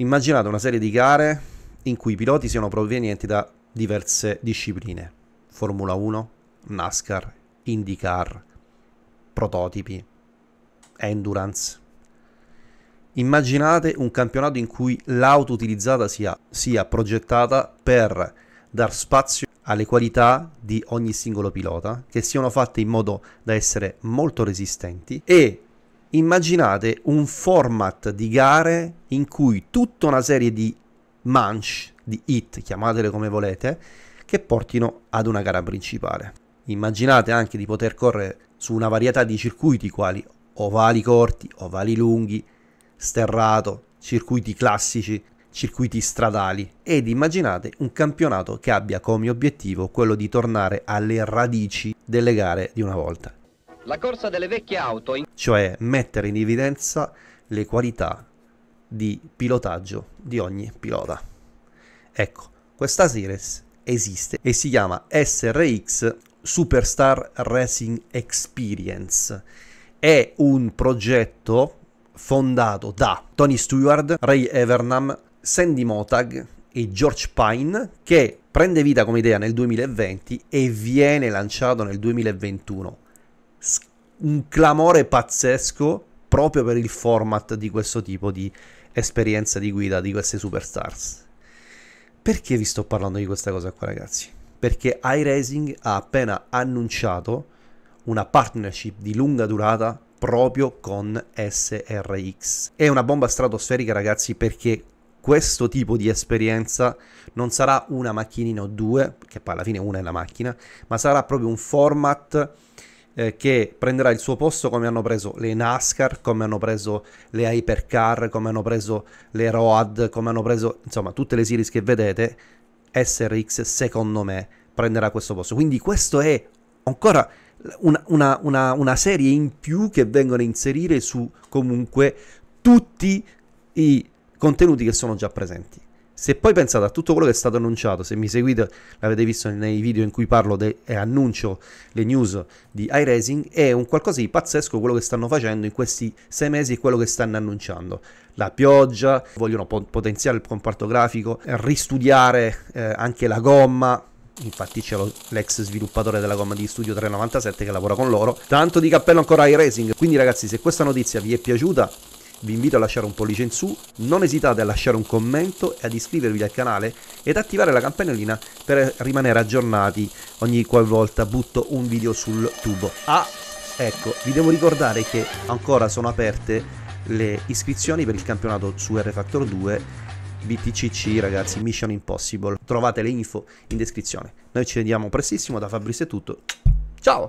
Immaginate una serie di gare in cui i piloti siano provenienti da diverse discipline: Formula 1, NASCAR, IndyCar, prototipi, endurance. Immaginate un campionato in cui l'auto utilizzata sia progettata per dar spazio alle qualità di ogni singolo pilota, che siano fatte in modo da essere molto resistenti, e immaginate un format di gare in cui tutta una serie di manche, di hit, chiamatele come volete, che portino ad una gara principale. Immaginate anche di poter correre su una varietà di circuiti quali ovali corti, ovali lunghi, sterrato, circuiti classici, circuiti stradali, ed immaginate un campionato che abbia come obiettivo quello di tornare alle radici delle gare di una volta. La corsa delle vecchie auto, cioè mettere in evidenza le qualità di pilotaggio di ogni pilota. Ecco, questa series esiste e si chiama SRX Superstar Racing Experience. È un progetto fondato da Tony Stewart, Ray Evernham, Sandy Motag e George Pine, che prende vita come idea nel 2020 e viene lanciato nel 2021. Un clamore pazzesco proprio per il format di questo tipo di esperienza di guida di queste superstars. Perché vi sto parlando di questa cosa qua, ragazzi? Perché iRacing ha appena annunciato una partnership di lunga durata proprio con SRX. È una bomba stratosferica, ragazzi, perché questo tipo di esperienza non sarà una macchinina o due, che poi alla fine una è la macchina, ma sarà proprio un format che prenderà il suo posto, come hanno preso le NASCAR, come hanno preso le Hypercar, come hanno preso le Road, come hanno preso, insomma, tutte le series che vedete. SRX, secondo me, prenderà questo posto. Quindi questo è ancora una serie in più che vengono a inserire su comunque tutti i contenuti che sono già presenti. Se poi pensate a tutto quello che è stato annunciato, se mi seguite l'avete visto nei video in cui parlo e annuncio le news di iRacing, è un qualcosa di pazzesco quello che stanno facendo in questi 6 mesi e quello che stanno annunciando. La pioggia, vogliono potenziare il comparto grafico, ristudiare anche la gomma. Infatti c'è l'ex sviluppatore della gomma di Studio 397 che lavora con loro. Tanto di cappello ancora iRacing. Quindi, ragazzi, se questa notizia vi è piaciuta, vi invito a lasciare un pollice in su, non esitate a lasciare un commento e ad iscrivervi al canale ed attivare la campanellina per rimanere aggiornati ogni qualvolta butto un video sul tubo. Ah, ecco, vi devo ricordare che ancora sono aperte le iscrizioni per il campionato su R Factor 2 BTCC, ragazzi, Mission Impossible. Trovate le info in descrizione. Noi ci vediamo prestissimo, da Fabrizio è tutto, ciao!